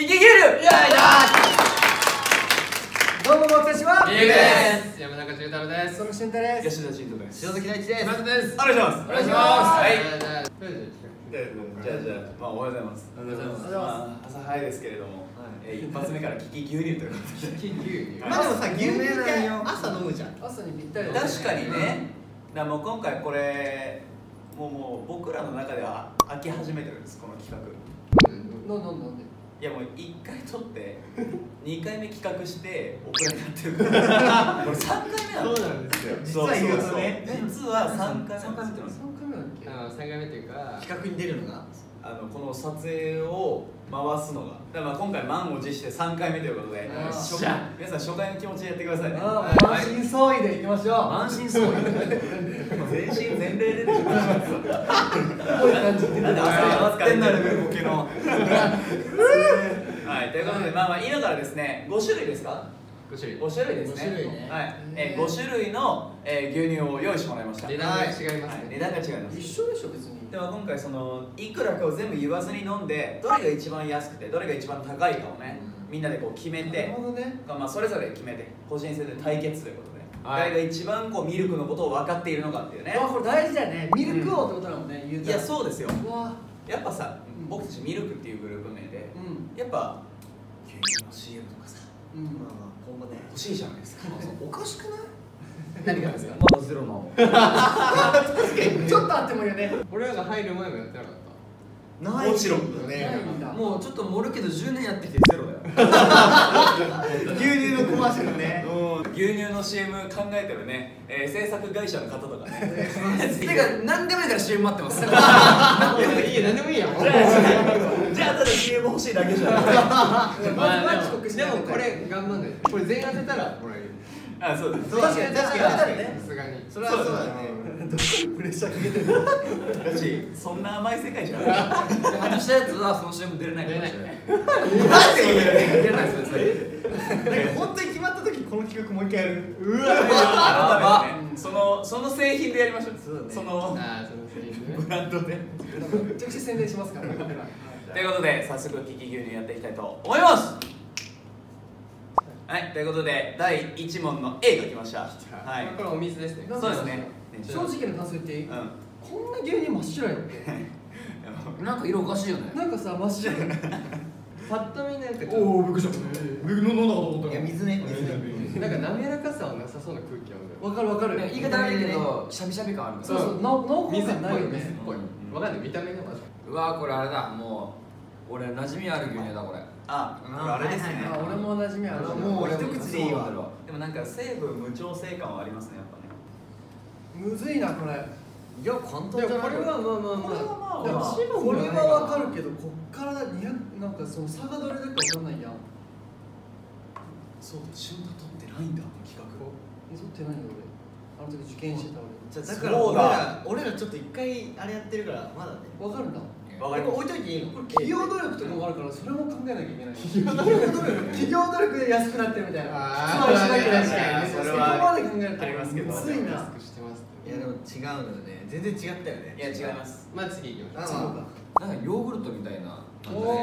キキギル。どうも私はリュウです。山中中太郎です。その俊太です。吉田慎太です。塩崎大地です。お願いします。お願いします。はい。じゃあおはようございます。おはようございます。朝早いですけれども、一発目からキキ牛乳ということで。キキ牛乳。まあでもさ、牛乳って朝飲むじゃん。朝にぴったり。確かにね。だからもう今回これもう僕らの中では飽き始めてるんですこの企画。なんで。いやもう1回撮って2回目企画して遅れになってるからこれ3回目なの。そうなんですよ、実は言うとね、実は3回目っていうか企画に出るのがこの撮影を回すのがだから今回満を持して3回目ということで皆さん初回の気持ちでやってくださいね。満身創痍でいきましょう。満身創痍全身全霊で出てきました。こういう感じでなんで朝やってんだろうボケの。はい、ということで、今からですね、5種類ですか？5種類ですね。はい、5種類の牛乳を用意してもらいました。値段が違いますね。値段が違います。一緒でしょ、別に。では、今回、そのいくらかを全部言わずに飲んで、どれが一番安くて、どれが一番高いかをね、みんなでこう決めて、まあそれぞれ決めて、個人戦で対決ということで、誰が一番こうミルクのことを分かっているのかっていうね。これ大事だよね。ミルク王ってことだもんね。いや、そうですよ。やっぱさ、僕たちミルクっていうグループ名で、やっぱ牛乳の CM とかさ、今後ね欲しいじゃないですか。おかしくない？何がですか？まだゼロなの。確かにちょっとあってもいいよね。俺らが入る前もやってなかった。ない。もちろんね。もうちょっと盛るけど10年やってきてゼロだよ。牛乳のコマーシャルね。牛乳の CM 考えてるね、制作会社の方とかね。てか何でもいいから CM 待ってます。何でもいいや。じゃあただ CM 欲しいだけじゃん。でもこれ頑張んない。これ全員当てたらもらえる。あ、そうです。確かに確かにね。さすがにそれはそうだね。どこにプレッシャーかけてるの。だしそんな甘い世界じゃない。外したやつはその CM 出れないかもしれない。なんで出れない。そうですね。本当に決まった時この企画もう一回やる。うわあ、その製品でやりましょう。そのブランドでめちゃくちゃ宣伝しますから。ということで早速キキ牛乳やっていきたいと思います。はい、ということで第1問の A が来ました。はい、これお水ですね。そうですね。正直な感想言っていい？こんな牛乳真っ白やろ。なんか色おかしいよね。なんかさ、真っ白やろ。パッと見ねって。おお、びっくりした。飲んだかと思ったら。いや、水ね。なんか滑らかさはなさそうな空気ある。わかるわかる。言い方悪いけど、シャビシャビ感ある。そうそう、濃厚感ないよね。水っぽい。わかんない、見た目がまず。うわー、これあれだ。もう、俺馴染みある牛乳だこれ。あ、あれですね。俺も馴染みある。もう一口でいいわ。でもなんか成分無調整感はありますね、やっぱね。むずいなこれ。いや簡単じゃない。これはまあこれはわかるけど、こっから200なんかその差がどれだけわかんないやん。そうだ、瞬間撮ってないんだ企画。撮ってないんだ俺。あの時受験してた俺。じゃだから俺らちょっと一回あれやってるからまだね。わかるんだ。置いといていいの？企業努力とかもあるからそれも考えなきゃいけない。企業努力で安くなってるみたいな。ああ、それはありますけど。ついな。いやでも違うのよね。全然違ったよね。いや違います。まあ次いきます。なんかヨーグルトみたいな。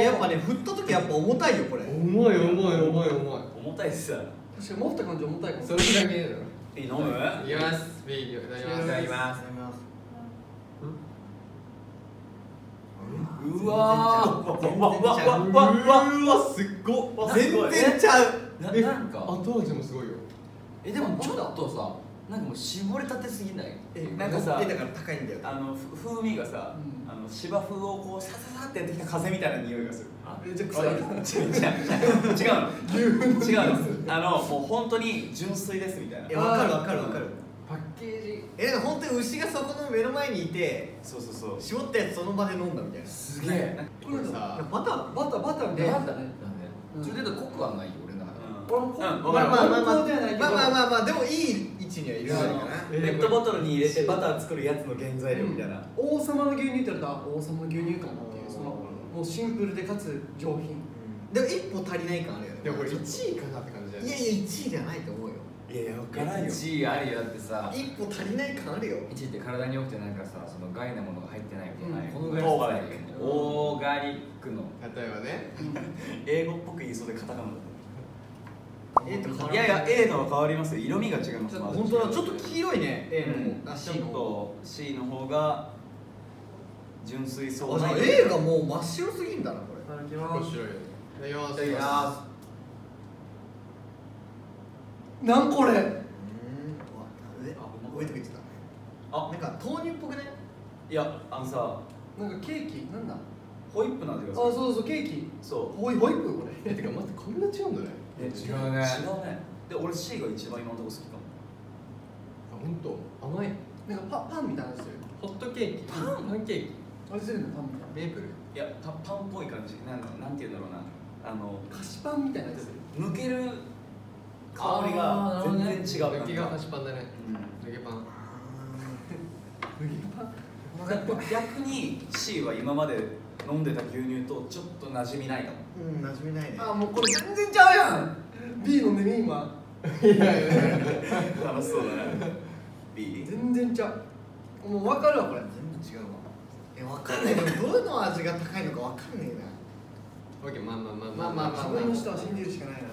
やっぱね振った時やっぱ重たいよこれ。重い。重たいっすよ。確かに持った感じ重たい。それだけだろ。いい飲む？いきます。いただきます。うわー、うわ、すっごっ、全然ちゃう。なんか後味もすごいよ。でもちょっとさ、なんかもう絞れたてすぎない？なんかさ、だから高いんだよ。風味がさ、芝生をこうサササってやってきた風みたいな匂いがする。じゃ違うの。もう本当に純粋ですみたいな。わかる。パッケージ本当に牛がそこの目の前にいて、そう絞ったやつその場で飲んだみたいな。すげえ。これさバターみたいな。それでコクはないよ俺の中で。まあでもいい位置にはいるんじゃないかな。ペットボトルに入れてバター作るやつの原材料みたいな。王様の牛乳って言ったら王様の牛乳感っていう、そのもうシンプルでかつ上品でも一歩足りない感あるよね。これ1位かなって感じだよね。いや1位じゃないと思うよ。いや、分からんよ。1位あるよってさ、1個足りない感あるよ。1位って体に良くて、なんかさ、その害なものが入ってないみたいな。このぐらいオーガニック、オーガニックの例えばね、英語っぽく言いそうでカタカナだった。いやいや、A のは変わりますよ。色味が違います。本当だ、ちょっと黄色いね、A の方。C と C の方が純粋そうな。A がもう真っ白すぎんだな、これ。いただきます。いただきます。なんこれ。置いとけてた。あ、なんか豆乳っぽくね。いや、あのさ、なんかケーキ、なんだ。ホイップなんていうか。あ、そうそう、ケーキ。そう。ホイップこれ。てか、待って、こんな違うんだね。違うね。で、俺 C が一番今のとこ好きかも。あ、本当。甘い。なんかパンみたいなやつ。ホットケーキ。パンケーキ。あれするの、パンみたいな。メープル。いや、パンっぽい感じ。なんていうんだろうな。菓子パンみたいなやつ。剥ける香りが全然違う。抜けが菓子パンだね。抜けパン。逆に C は今まで飲んでた牛乳とちょっと馴染みないかも。うん、馴染みないね。あ、もうこれ全然ちゃうやん。 B 飲んでみ、今。いやいやいや、楽しそうだね。 B 全然ちゃう。もう分かるわ、これ。全部違うわ。え、分かんないけど、どうの味が高いのか分かんないな。わけ、まあまあまあまあまあ、自分の人は信じるしかないな。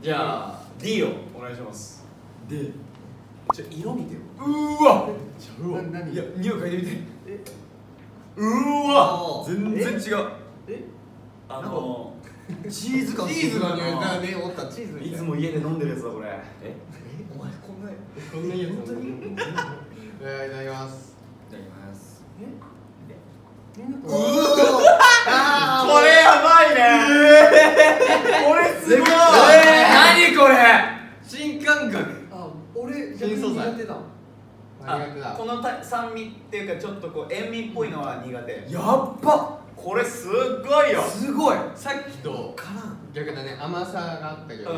じゃあ D をお願いします。 D、 ちょ、色見てよ。うわっ、何、いや、匂い嗅いでみて。え、うわ、全然違う。え、チーズが匂いだね。おった、チーズ。いつも家で飲んでるやつだ、これ。え、お前こんなやつ。本当に。いただきます。いただきます。え？うわ。ああ、これやばいね。これすごい。何これ？新感覚。あ、俺新素材。この酸味っていうか、ちょっとこう塩味っぽいのは苦手。やっば、これすっごいよ。すごい。さっきと逆だね、甘さがあったけど、しょっ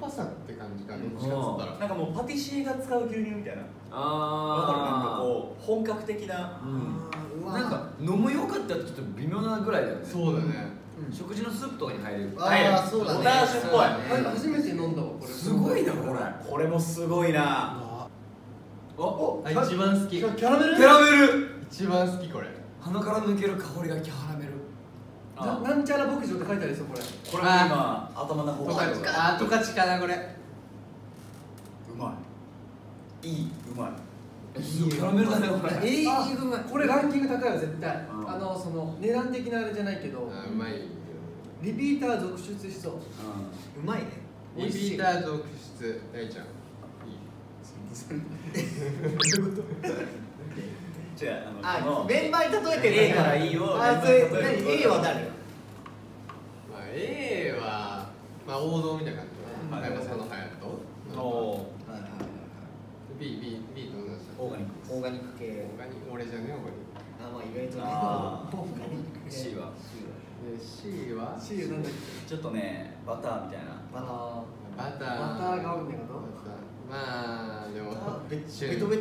ぱさって感じがどっちかっつったら、なんかもうパティシエが使う牛乳みたいな。ああ、だからなんかこう本格的な、なんか飲むよかったらちょっと微妙なぐらいだよね。そうだね。食事のスープとかに入れる。ああ、そうだね。ポタージュっぽい。初めて飲んだわ、これ。すごいな、これ。これもすごいな。お、一番好き。キャラメル。一番好き、これ。鼻から抜ける香りがキャラメル。なんちゃら牧場って書いてあるでしょ、これ。これ今頭の方が。あ、トカチかな、これ。うまい。いい、うまい。キャラメルだね、これ。いい、うまい。これランキング高いわ、絶対。その値段的なあれじゃないけど。うまい。リピーター続出しそう。うまいね。リピーター続出、大ちゃん。じゃあ、メンバーに例えて A から E を。あ、それ、A は誰？まあ A はまあ王道みたいな感じ。中山さんの流行と。おお。B と同じ。オーガニック系。俺じゃね、オーガニック。あ、まあ意外とね。オーガニック系。Cは？なんだっけ？ちょっとね、バターみたいな。バターが合うんだけど。まあでもベト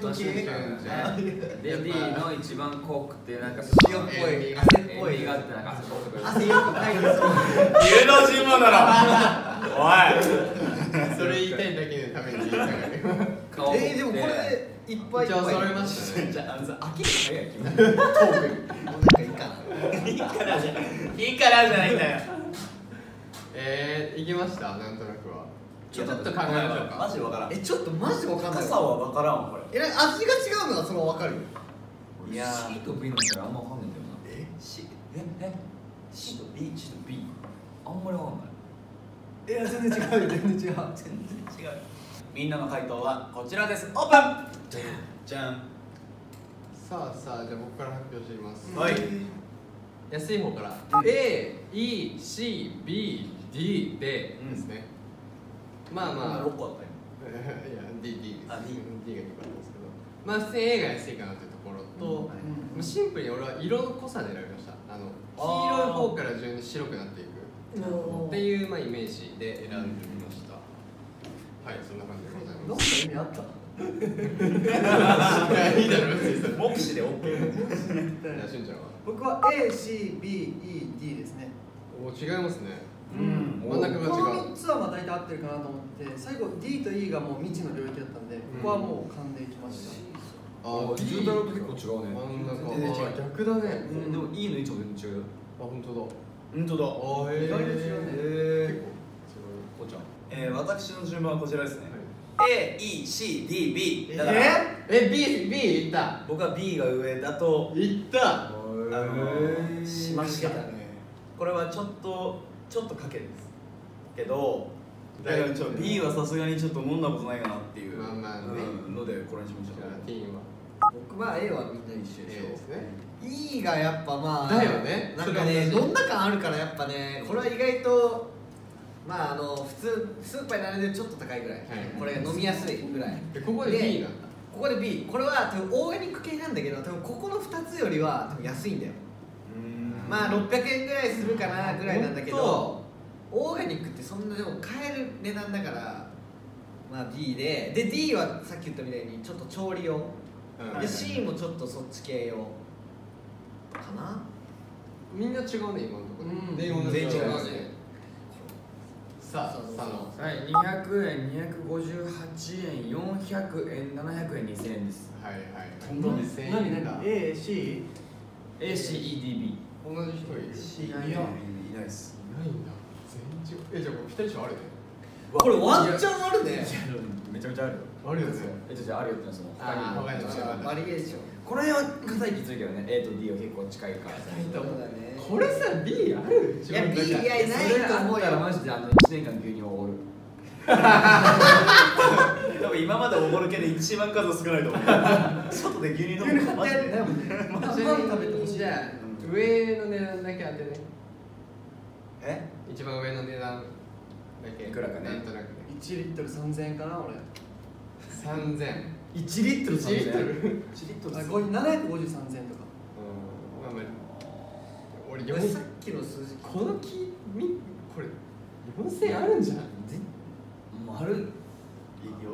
系じゃん。で D の一番濃くてなんか塩っぽい汗っぽいがあってなんか汗よくないです。芸能人もなら。おい。それ言いたいだけのために言ったからね。でもこれいっぱい。じゃあ揃いました。じゃあさ、飽きる早い。もうなんかいいからじゃないんだよ。いけましたなんとなくは。ちょっと考えましょうか。マジわからん。ちょっとマジわかんない。傘はわからん、これ。味が違うのはそのわかるよ。いや、C と B の違いあんまわかんないんだよな。C と B あんまりわかんない。いや、全然違う。みんなの回答はこちらです。オープン。じゃん。さあ、じゃあ僕から発表しています。はい。安い方から。A、E、C、B、D でですね。まあ6個あったよ。いや D です。D が2個あるんですけど、まあ普通に A が安いかなというところと、シンプルに俺は色の濃さで選びました。黄色い方から順に白くなっていくっていうまあイメージで選んでみました。はい、そんな感じでございます。何か意味あった？いいだろ別に。目視で OK。なしゅんちゃんは？僕は A、C、B、E、D ですね。お、違いますね。うん。この3つは大体合ってるかなと思って最後 D と E がもう未知の領域だったんでここはもう勘でいきました。ああ、D と結構違うね。逆だね。でも E の位置も全然違う。あ、本当だ本当だ。ああ、へえ、意外と違うね。結構違う。こうちゃん、私の順番はこちらですね。A、E、C、D、B だから B、B いった。僕は B が上だといったしましたね。これはちょっと賭けですけど、だから B はさすがにちょっともんなことないかなっていうのでこれにしました。僕は A はみんな一緒でしょ。 E がやっぱまあだよね。なんかね、どんな感あるからやっぱね、これは意外とまあ普通スーパーに並んでるちょっと高いぐらい、これが飲みやすいぐらいで、ここで B なんだ。ここで B、 これは多分オーガニック系なんだけど、多分ここの2つよりは多分安いんだよ。まあ600円ぐらいするかなぐらいなんだけど、オーガニックってそんなでも買える値段だから、まあ B で、で D はさっき言ったみたいにちょっと調理用で、 C もちょっとそっち系用かな。みんな違うね今のところ。全員違いますね。さあ、はい、200円、258円、400円、700円、2000円です。はいはい。どんどんですね。何なんか A C A C E D B。同じ人いる。いないです。いないんだ。全然違う。じゃあこれピタリ賞あるね。これワンチャンあるね。めちゃめちゃあるよ。あるよですよ。じゃああるよってその他にもバリエーション。これは硬いきついけどね。A と D は結構近いから。これさ、B ある？いや、B 以外ないと思うよ。マジで1年間牛乳をおごる。多分今までおごる系で一番数少ないと思う。外で牛乳飲むのマジで。マジで食べてほしい。上の値段だけ当てね。え？一番上の値段だけ。いくらかね。なんとなくね。1リットル3000円かな俺。3000。1リットル3000円。これ753,000円とか。うん。頑張る。さっきの数字、この木、これ、4000円あるんじゃない？ある。4000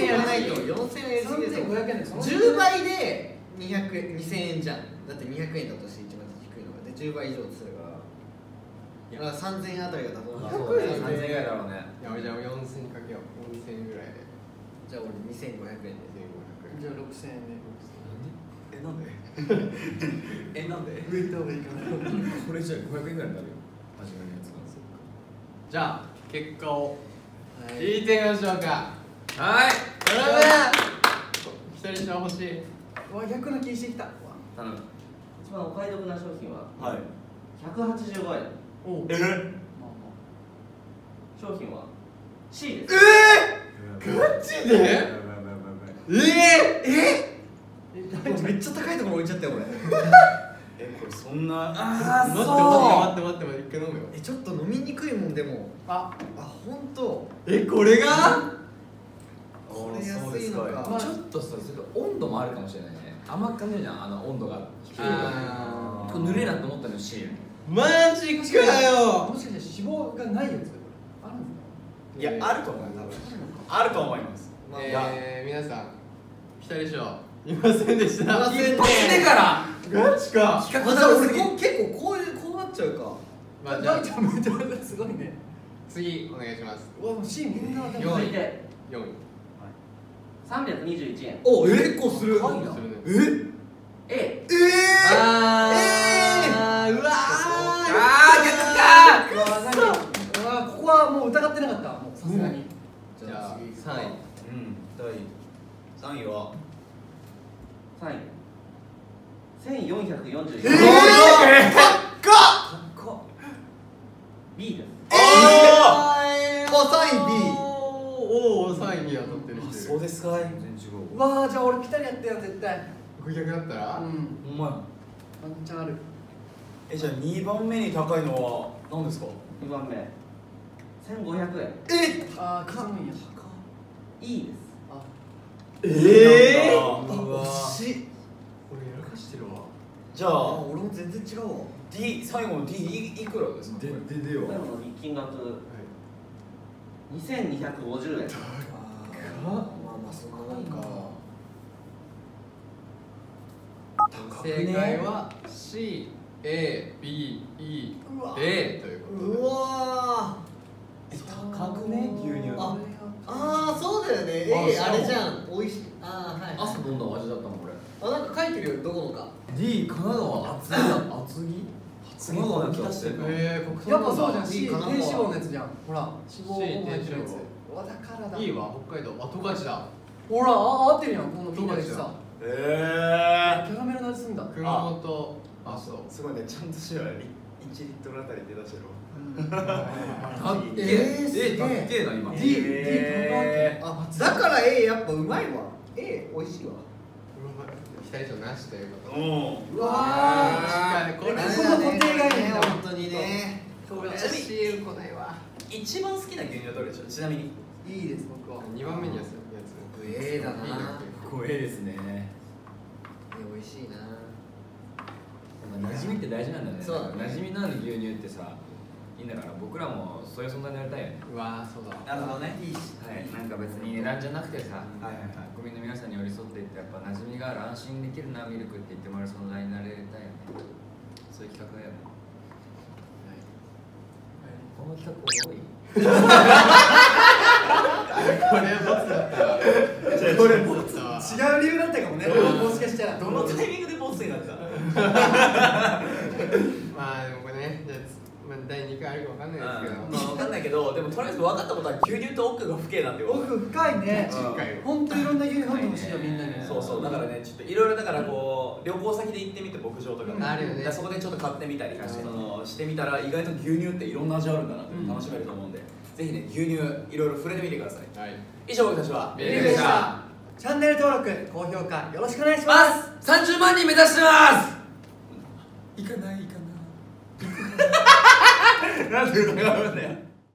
円やらないと、4500円、10倍で2000円じゃん。だって200円だとして一番低いのが、で10倍以上とするから、3000円あたりが妥当だ。3000円ぐらいだろうね。じゃあ4000かけよう。4000円ぐらいで。じゃあ俺2500円で。じゃあ6000円で。なんでなんで上行った方がいいかな。これじゃ500円ぐらいになるよ。初めのやつなんですよ。じゃあ結果を聞いてみましょうか。はい、1人賞欲しい。うわ、逆の気してきた。頼む。一番お買い得な商品は185円。商品は C です。ガチで？めっちゃ高いところ置いちゃったよ俺。これそんな。ああ、待って一回飲むよ。ちょっと飲みにくいもんでも。あ、本当。これが？これ安いのか。ちょっとさ、温度もあるかもしれないね。甘く感じるじゃん、温度が低い。これ濡れなと思ったのよ C。マジかよ。もしかして脂肪がないやつ？あるんですか？いや、あると思う多分。あると思います。皆さんピタリ賞。いませんでした。一発目から。ガチか。結構こうなっちゃうか。まあじゃあすごいね。次お願いします。うわ、もうシーンみんな分かる。4位。321円。お、結構する。うわあ、逆か。ここはもう疑ってなかった。もうさすがに。じゃあ次3位。第3位は。1441円。高っ。 B です。3位 B 当たってる人。そうですかい。わあ、じゃあ俺ピタリやってよ絶対。500だったらお前ワンチャンある。じゃあ2番目に高いのは何ですか？2番目、1500円。ああ、高いや。 E です。惜しい。俺やらかしてるわ。じゃあ俺も全然違うわ。 D、 最後の D いくらですか？でよ、最後の金額2250円。まあそんなもんか。正解は CABEA ということで、うわすごい出してる。やっぱそうじゃん。低脂肪のやつじゃん。ほら、脂肪のやつ。だからだ。いいわ、北海道。あ、十勝だ。ほら、合ってるやん。このピーナッツさ。キャラメルの味すんだ。熊本。あ、そう。すごいね。ちゃんと塩1リットルあたりで出してる。だっけな今。だからやっぱうまいわ。美味しいわ。期待値なしということ。うわあ。これこの固定概念本当にね。一番好きな牛乳はどれでしょう。ちなみに。いいです僕は。2番目にやつ。ええだな。これですね。美味しいな。馴染みって大事なんだね。そうだね。馴染みのある牛乳ってさ。いいんだから僕らもそういう存在になりたいよね。うわー、そうだ。なるほどね。いいし、はい、なんか別に値段じゃなくてさ、国民の皆さんに寄り添っていってやっぱ馴染みがある、安心できるなミルクって言ってもらえる存在になれたいよね。そういう企画だよね。この企画多い。これボツだったわ。これボツ。違う理由だったかもね。もしかしたらどのタイミングでボツになった。まあでもこれね、じゃあ。第2回あるか分かんないですけど、分かんないけど、でもとりあえず分かったことは牛乳と奥が深いなんていうこと。奥深いね。本当いろんな牛乳入ってほしいよみんなに。そうそう、だからね、ちょっといろいろだからこう旅行先で行ってみて牧場とかあるよね。そこでちょっと買ってみたりしてみたら意外と牛乳っていろんな味あるんだなって楽しめると思うんで、ぜひね牛乳いろいろ触れてみてください。はい。以上僕たちはミルクでした。チャンネル登録、高評価よろしくお願いします。30万人目指してます。いかない。なんで疑うんだよ。